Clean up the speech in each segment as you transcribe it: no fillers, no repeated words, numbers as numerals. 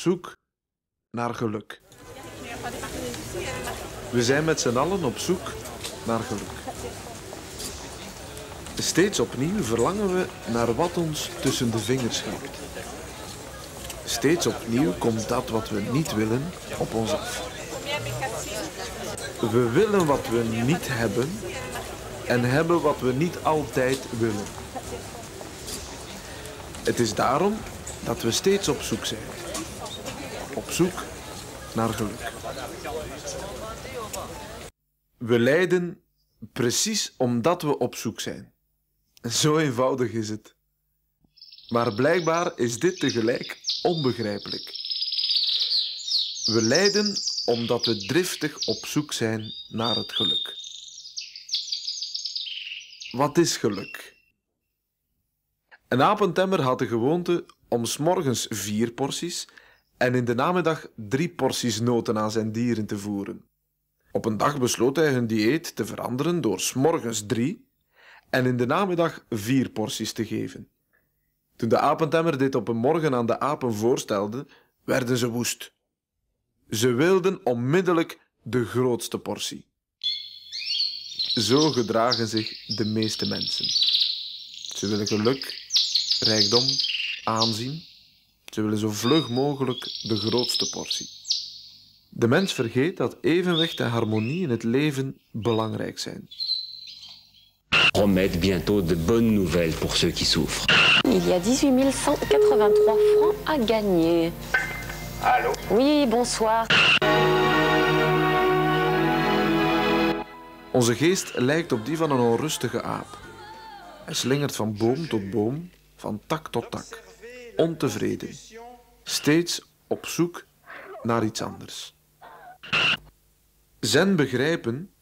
zoek naar geluk. We zijn met z'n allen op zoek naar geluk. Steeds opnieuw verlangen we naar wat ons tussen de vingers glipt. Steeds opnieuw komt dat wat we niet willen op ons af. We willen wat we niet hebben en hebben wat we niet altijd willen. Het is daarom dat we steeds op zoek zijn. Op zoek naar geluk. We lijden precies omdat we op zoek zijn. Zo eenvoudig is het. Maar blijkbaar is dit tegelijk onbegrijpelijk. We lijden omdat we driftig op zoek zijn naar het geluk. Wat is geluk? Een apentemmer had de gewoonte om 's morgens 4 porties en in de namiddag 3 porties noten aan zijn dieren te voeren. Op een dag besloot hij hun dieet te veranderen door 's morgens 3 en in de namiddag 4 porties te geven. Toen de apentemmer dit op een morgen aan de apen voorstelde, werden ze woest. Ze wilden onmiddellijk de grootste portie. Zo gedragen zich de meeste mensen. Ze willen geluk, rijkdom, aanzien. Ze willen zo vlug mogelijk de grootste portie. De mens vergeet dat evenwicht en harmonie in het leven belangrijk zijn. Promet bientôt de bonnes nouvelles pour ceux qui souffrent. Il y a 18.183 francs à gagner. Hallo? Oui, bonsoir. Onze geest lijkt op die van een onrustige aap. Hij slingert van boom tot boom, van tak tot tak, ontevreden, steeds op zoek naar iets anders. Zen begrijpen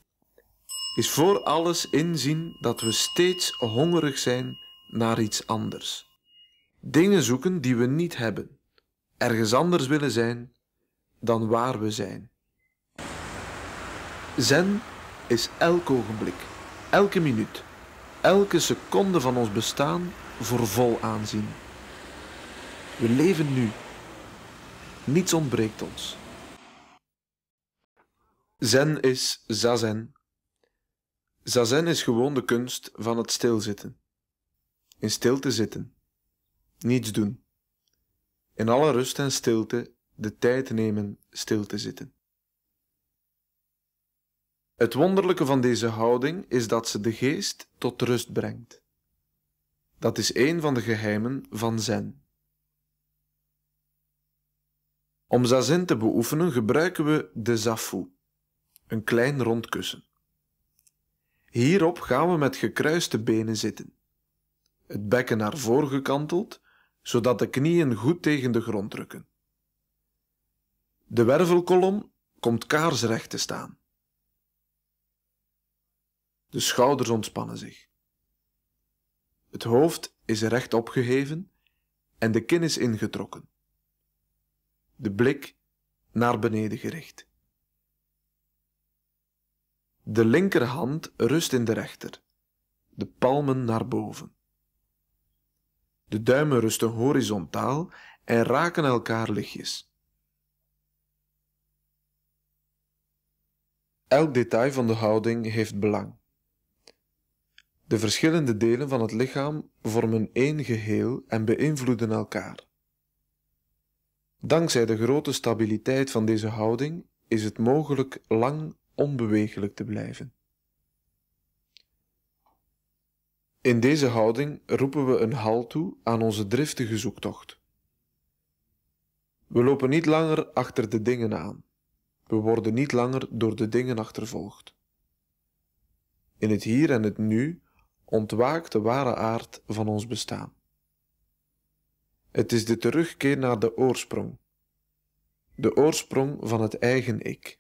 is voor alles inzien dat we steeds hongerig zijn naar iets anders. Dingen zoeken die we niet hebben, ergens anders willen zijn dan waar we zijn. Zen is elk ogenblik, elke minuut, elke seconde van ons bestaan voor vol aanzien. We leven nu. Niets ontbreekt ons. Zen is zazen. Zazen is gewoon de kunst van het stilzitten. In stilte zitten. Niets doen. In alle rust en stilte de tijd nemen stil te zitten. Het wonderlijke van deze houding is dat ze de geest tot rust brengt. Dat is een van de geheimen van Zen. Om zazen te beoefenen gebruiken we de zafu, een klein rond kussen. Hierop gaan we met gekruiste benen zitten. Het bekken naar voren gekanteld, zodat de knieën goed tegen de grond drukken. De wervelkolom komt kaarsrecht te staan. De schouders ontspannen zich. Het hoofd is recht opgeheven en de kin is ingetrokken. De blik naar beneden gericht. De linkerhand rust in de rechter, de palmen naar boven. De duimen rusten horizontaal en raken elkaar lichtjes. Elk detail van de houding heeft belang. De verschillende delen van het lichaam vormen één geheel en beïnvloeden elkaar. Dankzij de grote stabiliteit van deze houding is het mogelijk lang onbewegelijk te blijven. In deze houding roepen we een halt toe aan onze driftige zoektocht. We lopen niet langer achter de dingen aan. We worden niet langer door de dingen achtervolgd. In het hier en het nu ontwaakt de ware aard van ons bestaan. Het is de terugkeer naar de oorsprong. De oorsprong van het eigen ik.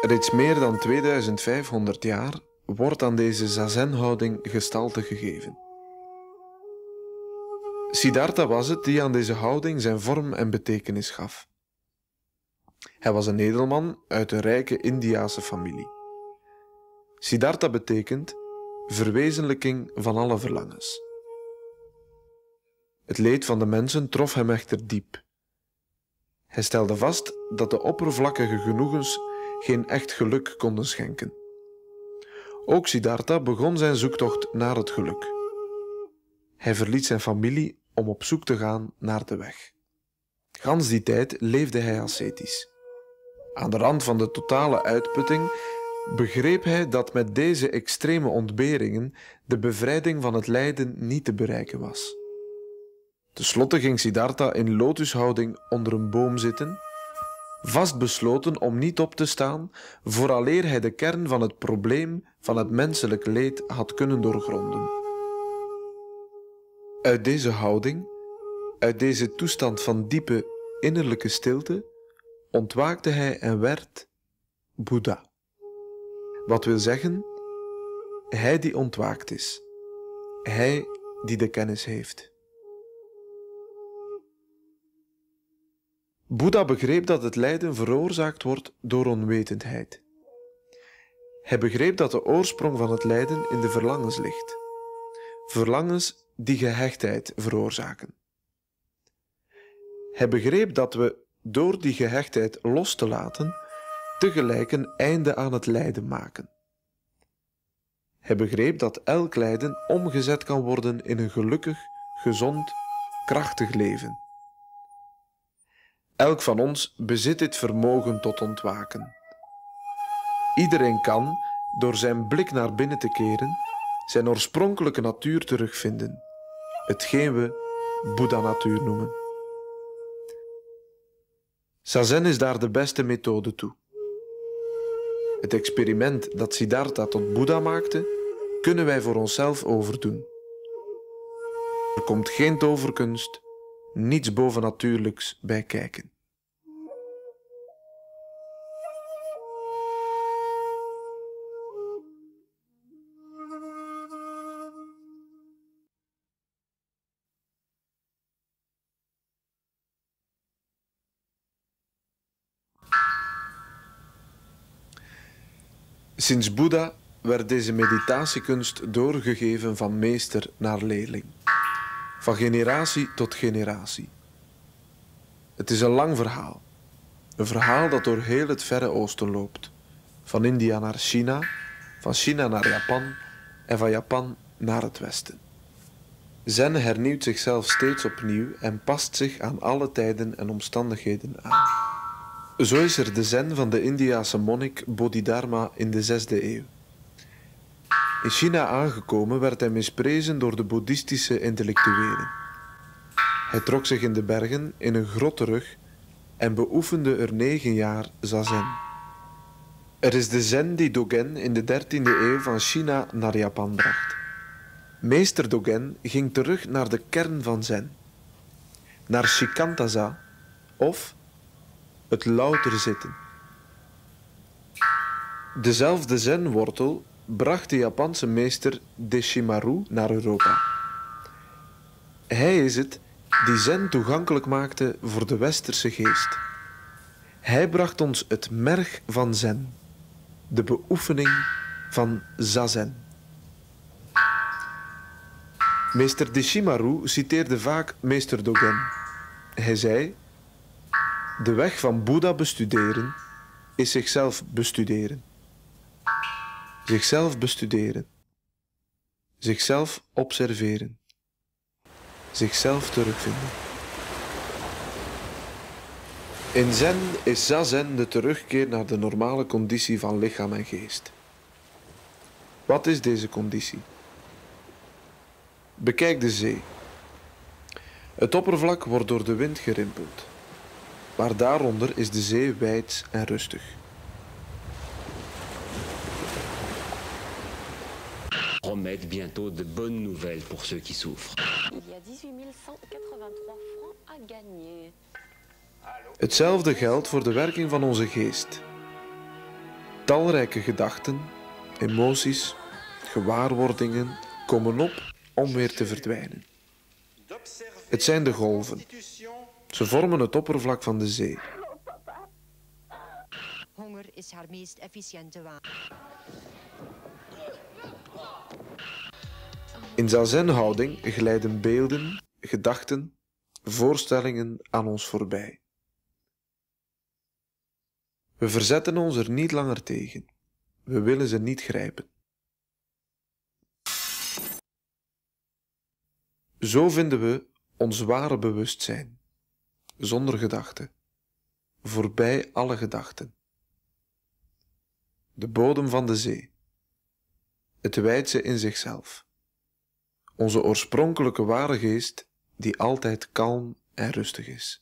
Reeds meer dan 2500 jaar wordt aan deze zazen-houding gestalte gegeven. Siddhartha was het die aan deze houding zijn vorm en betekenis gaf. Hij was een edelman uit een rijke Indiase familie. Siddhartha betekent verwezenlijking van alle verlangens. Het leed van de mensen trof hem echter diep. Hij stelde vast dat de oppervlakkige genoegens geen echt geluk konden schenken. Ook Siddhartha begon zijn zoektocht naar het geluk. Hij verliet zijn familie om op zoek te gaan naar de weg. Gans die tijd leefde hij ascetisch. Aan de rand van de totale uitputting begreep hij dat met deze extreme ontberingen de bevrijding van het lijden niet te bereiken was. Ten slotte ging Siddhartha in lotushouding onder een boom zitten, vastbesloten om niet op te staan vooraleer hij de kern van het probleem van het menselijk leed had kunnen doorgronden. Uit deze houding, uit deze toestand van diepe innerlijke stilte, ontwaakte hij en werd Boeddha. Wat wil zeggen, hij die ontwaakt is, hij die de kennis heeft. Boeddha begreep dat het lijden veroorzaakt wordt door onwetendheid. Hij begreep dat de oorsprong van het lijden in de verlangens ligt. Verlangens die gehechtheid veroorzaken. Hij begreep dat we, door die gehechtheid los te laten, tegelijk een einde aan het lijden maken. Hij begreep dat elk lijden omgezet kan worden in een gelukkig, gezond, krachtig leven. Elk van ons bezit dit vermogen tot ontwaken. Iedereen kan, door zijn blik naar binnen te keren, zijn oorspronkelijke natuur terugvinden, hetgeen we Boeddha-natuur noemen. Zazen is daar de beste methode toe. Het experiment dat Siddhartha tot Boeddha maakte, kunnen wij voor onszelf overdoen. Er komt geen toverkunst, niets bovennatuurlijks bij kijken. Sinds Boeddha werd deze meditatiekunst doorgegeven van meester naar leerling, van generatie tot generatie. Het is een lang verhaal. Een verhaal dat door heel het Verre Oosten loopt. Van India naar China, van China naar Japan en van Japan naar het Westen. Zen hernieuwt zichzelf steeds opnieuw en past zich aan alle tijden en omstandigheden aan. Zo is er de Zen van de Indiase monnik Bodhidharma in de 6e eeuw. In China aangekomen werd hij misprezen door de boeddhistische intellectuelen. Hij trok zich in de bergen in een grot terug en beoefende er 9 jaar zazen. Er is de Zen die Dogen in de 13e eeuw van China naar Japan bracht. Meester Dogen ging terug naar de kern van Zen, naar Shikantaza of het louter zitten. Dezelfde Zen-wortel bracht de Japanse meester Deshimaru naar Europa. Hij is het die Zen toegankelijk maakte voor de westerse geest. Hij bracht ons het merg van Zen, de beoefening van zazen. Meester Deshimaru citeerde vaak meester Dogen. Hij zei: de weg van Boeddha bestuderen is zichzelf bestuderen. Zichzelf bestuderen. Zichzelf observeren. Zichzelf terugvinden. In Zen is zazen de terugkeer naar de normale conditie van lichaam en geest. Wat is deze conditie? Bekijk de zee. Het oppervlak wordt door de wind gerimpeld. Maar daaronder is de zee wijd en rustig. Remettre bientôt de bonnes nouvelles pour ceux qui souffrent. Il y a 18183 francs à gagner. Hetzelfde geldt voor de werking van onze geest. Talrijke gedachten, emoties, gewaarwordingen komen op om weer te verdwijnen. Het zijn de golven. Ze vormen het oppervlak van de zee. Honger is haar meest efficiënte wapen. In zazenhouding glijden beelden, gedachten, voorstellingen aan ons voorbij. We verzetten ons er niet langer tegen. We willen ze niet grijpen. Zo vinden we ons ware bewustzijn, zonder gedachten, voorbij alle gedachten. De bodem van de zee, het wijdse in zichzelf, onze oorspronkelijke ware geest die altijd kalm en rustig is.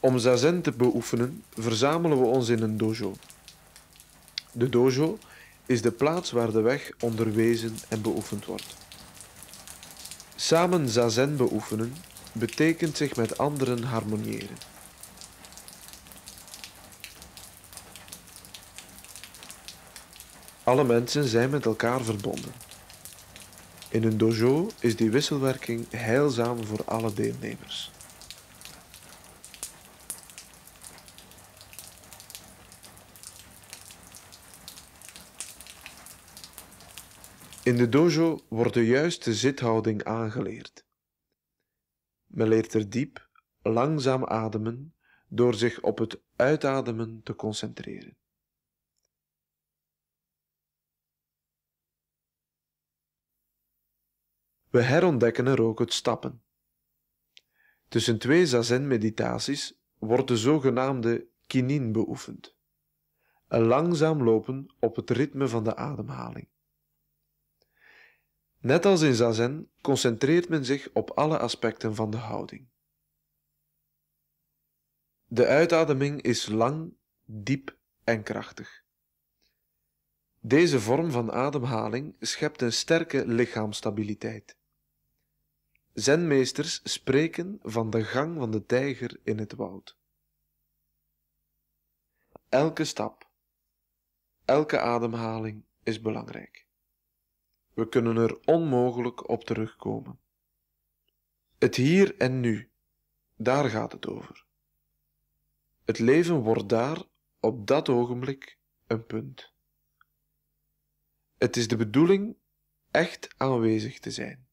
Om zazen te beoefenen, verzamelen we ons in een dojo. De dojo is de plaats waar de weg onderwezen en beoefend wordt. Samen zazen beoefenen betekent zich met anderen harmoniëren. Alle mensen zijn met elkaar verbonden. In een dojo is die wisselwerking heilzaam voor alle deelnemers. In de dojo wordt de juiste zithouding aangeleerd. Men leert er diep, langzaam ademen door zich op het uitademen te concentreren. We herontdekken er ook het stappen. Tussen twee zazen-meditaties wordt de zogenaamde kinhin beoefend. Een langzaam lopen op het ritme van de ademhaling. Net als in zazen concentreert men zich op alle aspecten van de houding. De uitademing is lang, diep en krachtig. Deze vorm van ademhaling schept een sterke lichaamsstabiliteit. Zenmeesters spreken van de gang van de tijger in het woud. Elke stap, elke ademhaling is belangrijk. We kunnen er onmogelijk op terugkomen. Het hier en nu, daar gaat het over. Het leven wordt daar, op dat ogenblik, een punt. Het is de bedoeling echt aanwezig te zijn.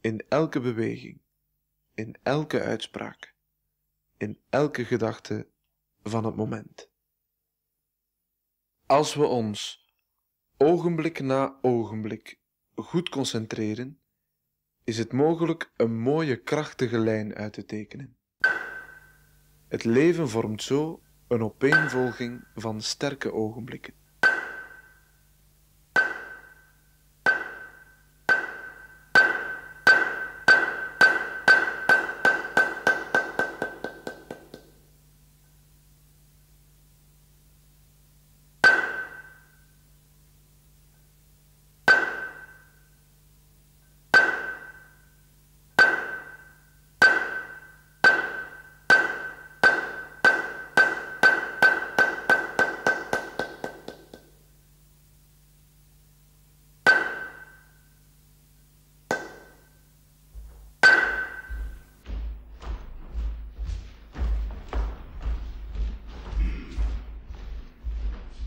In elke beweging, in elke uitspraak, in elke gedachte van het moment. Als we ons ogenblik na ogenblik goed concentreren, is het mogelijk een mooie krachtige lijn uit te tekenen. Het leven vormt zo een opeenvolging van sterke ogenblikken.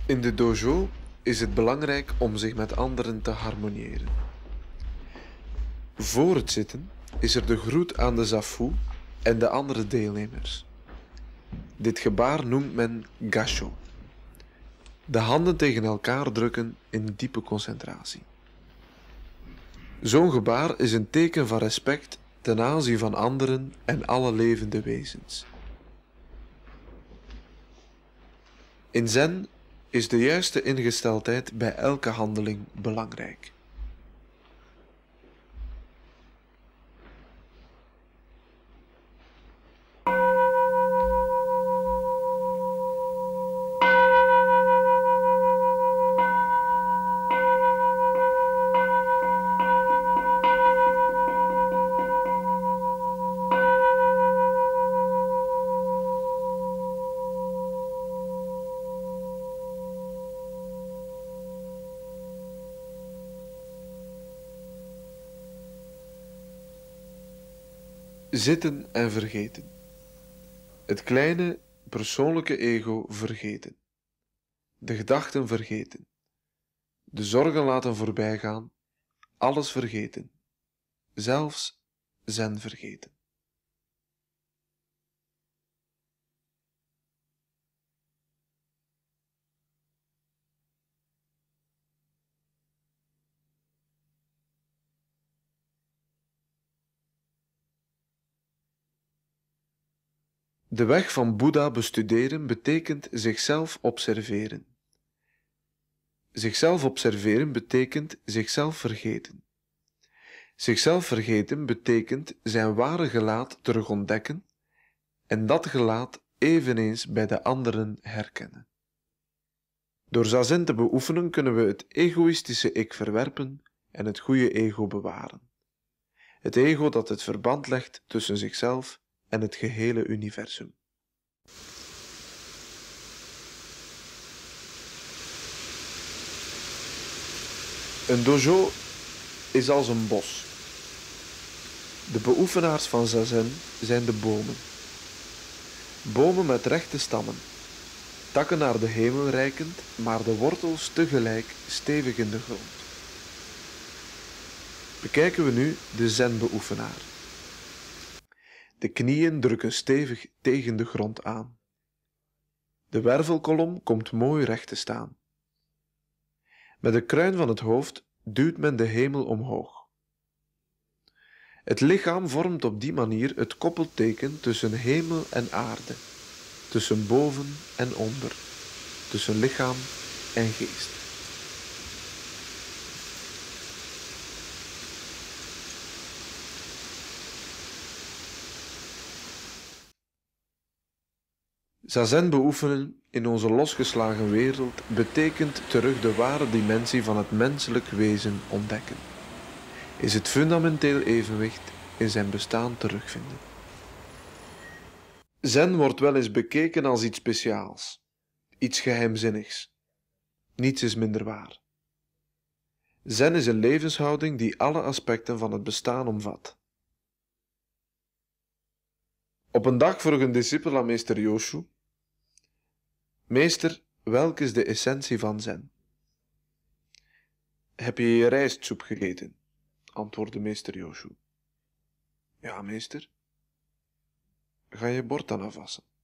In de dojo is het belangrijk om zich met anderen te harmoniëren. Voor het zitten is er de groet aan de zafu en de andere deelnemers. Dit gebaar noemt men gassho. De handen tegen elkaar drukken in diepe concentratie. Zo'n gebaar is een teken van respect ten aanzien van anderen en alle levende wezens. In Zen is de juiste ingesteldheid bij elke handeling belangrijk. Zitten en vergeten. Het kleine, persoonlijke ego vergeten. De gedachten vergeten. De zorgen laten voorbijgaan. Alles vergeten. Zelfs Zen vergeten. De weg van Boeddha bestuderen betekent zichzelf observeren. Zichzelf observeren betekent zichzelf vergeten. Zichzelf vergeten betekent zijn ware gelaat terug ontdekken en dat gelaat eveneens bij de anderen herkennen. Door zazen te beoefenen kunnen we het egoïstische ik verwerpen en het goede ego bewaren. Het ego dat het verband legt tussen zichzelf en het gehele universum. Een dojo is als een bos. De beoefenaars van zazen zijn de bomen. Bomen met rechte stammen, takken naar de hemel reikend, maar de wortels tegelijk stevig in de grond. Bekijken we nu de zen-beoefenaar. De knieën drukken stevig tegen de grond aan. De wervelkolom komt mooi recht te staan. Met de kruin van het hoofd duwt men de hemel omhoog. Het lichaam vormt op die manier het koppelteken tussen hemel en aarde, tussen boven en onder, tussen lichaam en geest. Zazen beoefenen in onze losgeslagen wereld betekent terug de ware dimensie van het menselijk wezen ontdekken. Is het fundamenteel evenwicht in zijn bestaan terugvinden. Zen wordt wel eens bekeken als iets speciaals, iets geheimzinnigs. Niets is minder waar. Zen is een levenshouding die alle aspecten van het bestaan omvat. Op een dag vroeg een discipel aan meester Joshu: meester, welk is de essentie van Zen? Heb je je rijstsoep gegeten? Antwoordde meester Joshu. Ja, meester. Ga je bord dan afwassen?